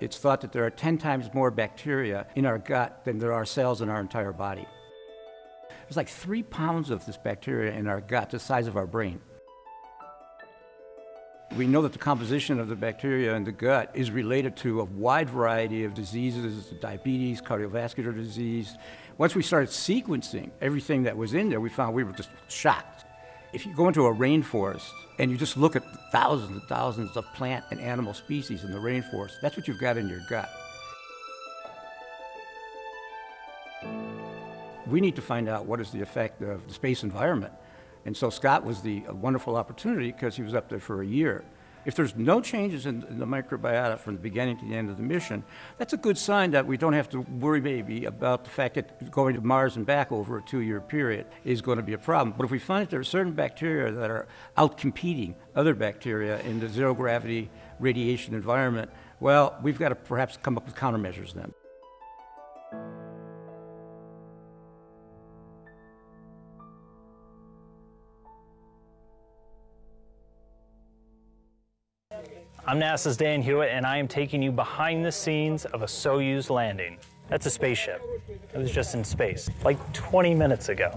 It's thought that there are 10 times more bacteria in our gut than there are cells in our entire body. There's like 3 pounds of this bacteria in our gut, the size of our brain. We know that the composition of the bacteria in the gut is related to a wide variety of diseases, diabetes, cardiovascular disease. Once we started sequencing everything that was in there, we found we were just shocked. If you go into a rainforest and you just look at thousands and thousands of plant and animal species in the rainforest, that's what you've got in your gut. We need to find out what is the effect of the space environment. And so Scott was a wonderful opportunity because he was up there for a year. If there's no changes in the microbiota from the beginning to the end of the mission, that's a good sign that we don't have to worry maybe about the fact that going to Mars and back over a 2-year period is going to be a problem. But if we find that there are certain bacteria that are out-competing other bacteria in the zero-gravity radiation environment, well, we've got to perhaps come up with countermeasures then. I'm NASA's Dan Hewitt, and I am taking you behind the scenes of a Soyuz landing. That's a spaceship. It was just in space, like 20 minutes ago.